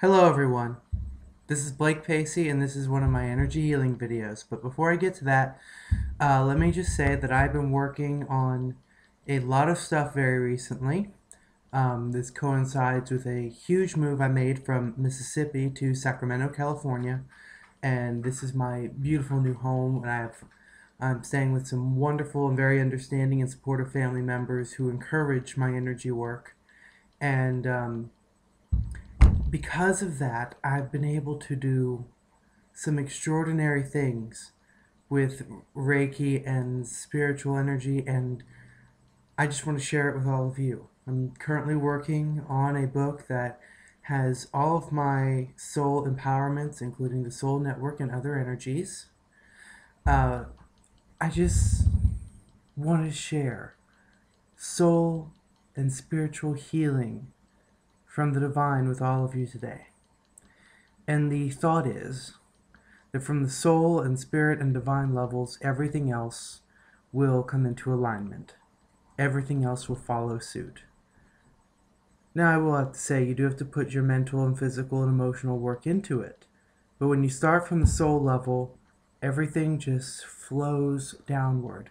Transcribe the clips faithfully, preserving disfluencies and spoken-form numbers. Hello everyone, this is Blake Paysse and this is one of my energy healing videos, but before I get to that, uh, let me just say that I've been working on a lot of stuff very recently. Um, this coincides with a huge move I made from Mississippi to Sacramento, California, and this is my beautiful new home, and I have, I'm staying with some wonderful and very understanding and supportive family members who encourage my energy work, and um, because of that, I've been able to do some extraordinary things with Reiki and spiritual energy, and I just want to share it with all of you. I'm currently working on a book that has all of my soul empowerments, including the Soul Network and other energies. Uh, I just want to share soul and spiritual healing from the Divine with all of you today. And the thought is that from the soul and spirit and divine levels, everything else will come into alignment. Everything else will follow suit. Now I will have to say, you do have to put your mental and physical and emotional work into it. But when you start from the soul level, everything just flows downward.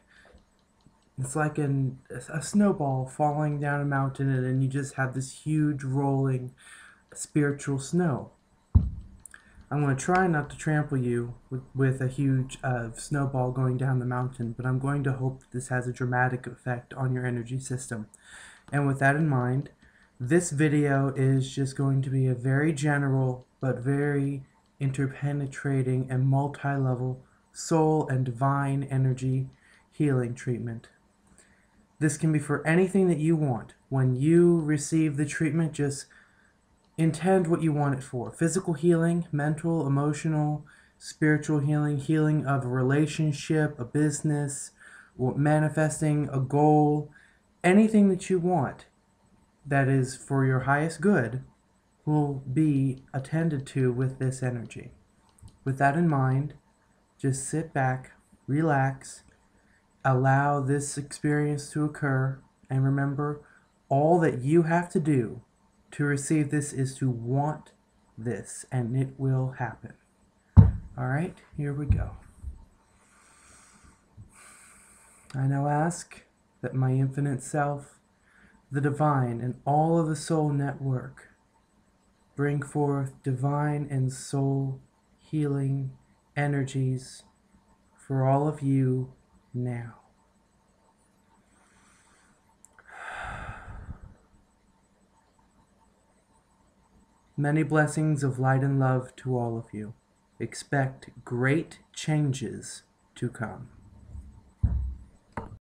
It's like an, a snowball falling down a mountain, and then you just have this huge rolling spiritual snow. I'm going to try not to trample you with, with a huge uh, snowball going down the mountain, but I'm going to hope that this has a dramatic effect on your energy system. And with that in mind, this video is just going to be a very general but very interpenetrating and multi-level soul and divine energy healing treatment. This can be for anything that you want. When you receive the treatment, just intend what you want it for. Physical healing, mental, emotional, spiritual healing, healing of a relationship, a business, or manifesting a goal. Anything that you want that is for your highest good will be attended to with this energy. With that in mind, just sit back, relax, allow this experience to occur, and remember, all that you have to do to receive this is to want this, and it will happen. Alright, here we go. I now ask that my Infinite Self, the Divine, and all of the Soul Network bring forth divine and soul healing energies for all of you now. Many blessings of light and love to all of you. Expect great changes to come.